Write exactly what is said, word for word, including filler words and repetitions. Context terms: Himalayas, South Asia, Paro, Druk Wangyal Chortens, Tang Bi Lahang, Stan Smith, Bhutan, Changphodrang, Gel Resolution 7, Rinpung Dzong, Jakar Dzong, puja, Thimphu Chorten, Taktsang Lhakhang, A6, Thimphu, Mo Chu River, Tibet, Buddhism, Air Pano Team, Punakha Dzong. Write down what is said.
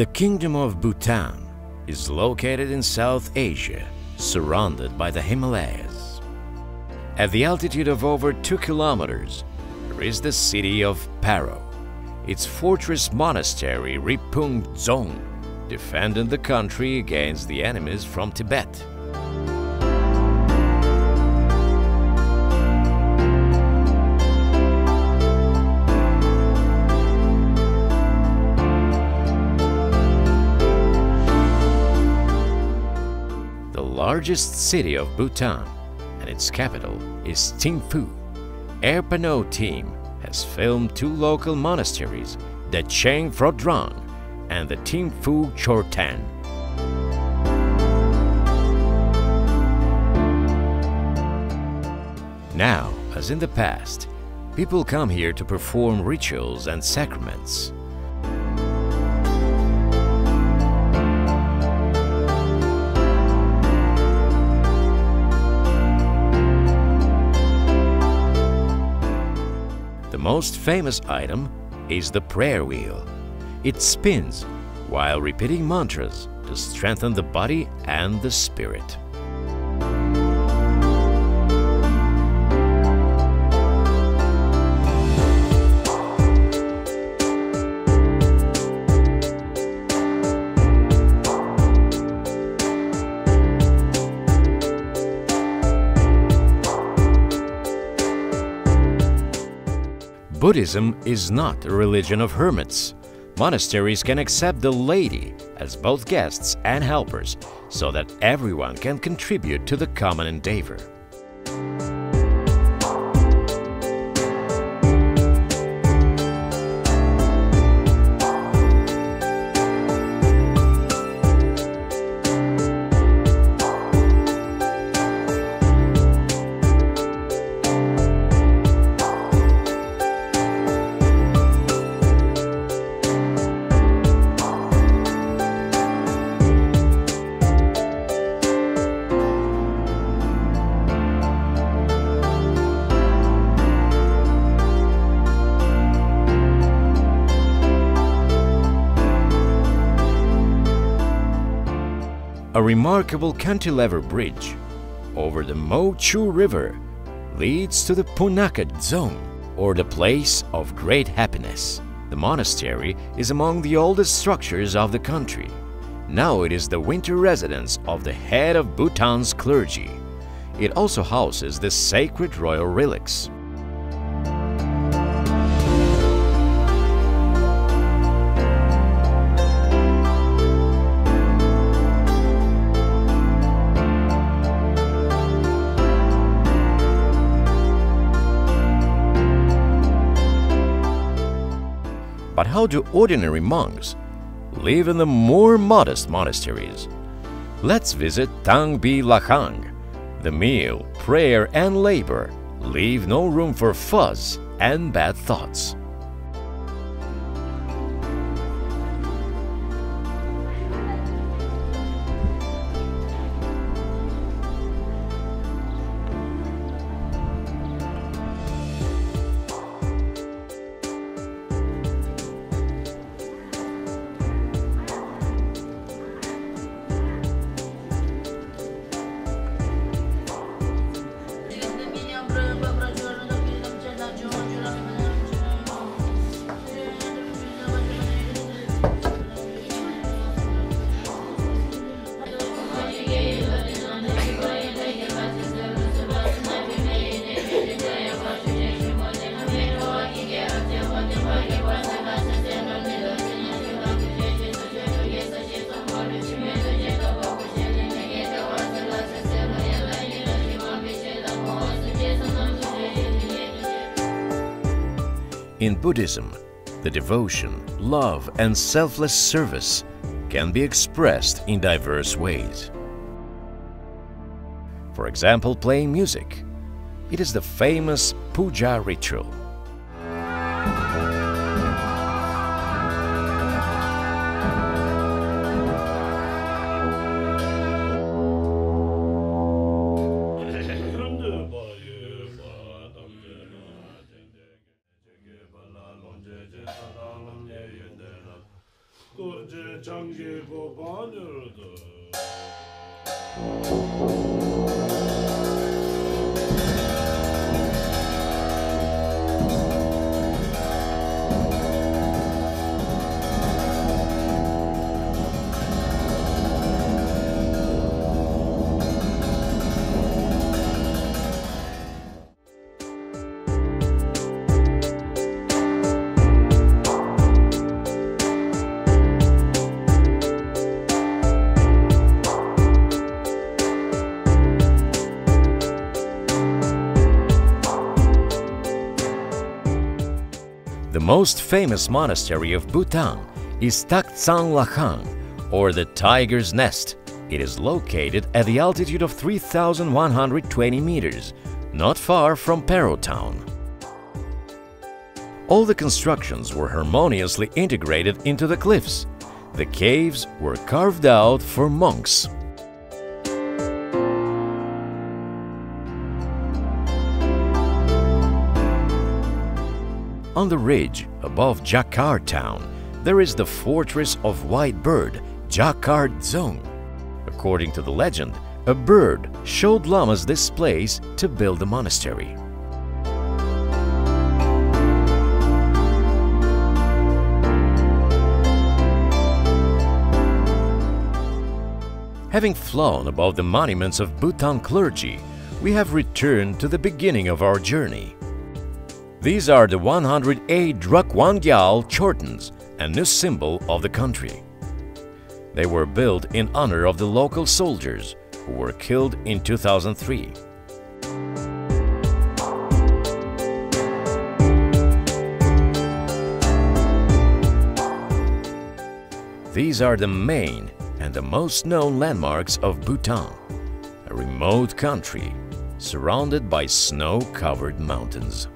The Kingdom of Bhutan is located in South Asia, surrounded by the Himalayas. At the altitude of over two kilometers, there is the city of Paro. Its fortress monastery Rinpung Dzong defended the country against the enemies from Tibet. The largest city of Bhutan and its capital is Thimphu. Air Pano Team has filmed two local monasteries, the Changphodrang and the Thimphu Chorten. Now, as in the past, people come here to perform rituals and sacraments. The most famous item is the prayer wheel. It spins while repeating mantras to strengthen the body and the spirit. Buddhism is not a religion of hermits. Monasteries can accept the laity as both guests and helpers so that everyone can contribute to the common endeavor. A remarkable cantilever bridge over the Mo Chu River leads to the Punakha Dzong, or the place of great happiness. The monastery is among the oldest structures of the country. Now it is the winter residence of the head of Bhutan's clergy. It also houses the sacred royal relics. But how do ordinary monks live in the more modest monasteries? Let's visit Tang Bi Lahang. The meal, prayer and labor leave no room for fuss and bad thoughts. In Buddhism, the devotion, love, and selfless service can be expressed in diverse ways. For example, playing music. It is the famous puja ritual. Thank you. The most famous monastery of Bhutan is Taktsang Lhakhang, or the Tiger's Nest. It is located at the altitude of three thousand one hundred twenty meters, not far from Paro town. All the constructions were harmoniously integrated into the cliffs. The caves were carved out for monks. On the ridge above Jakar town, there is the fortress of white bird, Jakar Dzong. According to the legend, a bird showed lamas this place to build the monastery. Having flown above the monuments of Bhutan clergy, we have returned to the beginning of our journey. These are the one hundred eight Druk Wangyal Chortens, a new symbol of the country. They were built in honor of the local soldiers who were killed in two thousand three. These are the main and the most known landmarks of Bhutan, a remote country surrounded by snow-covered mountains.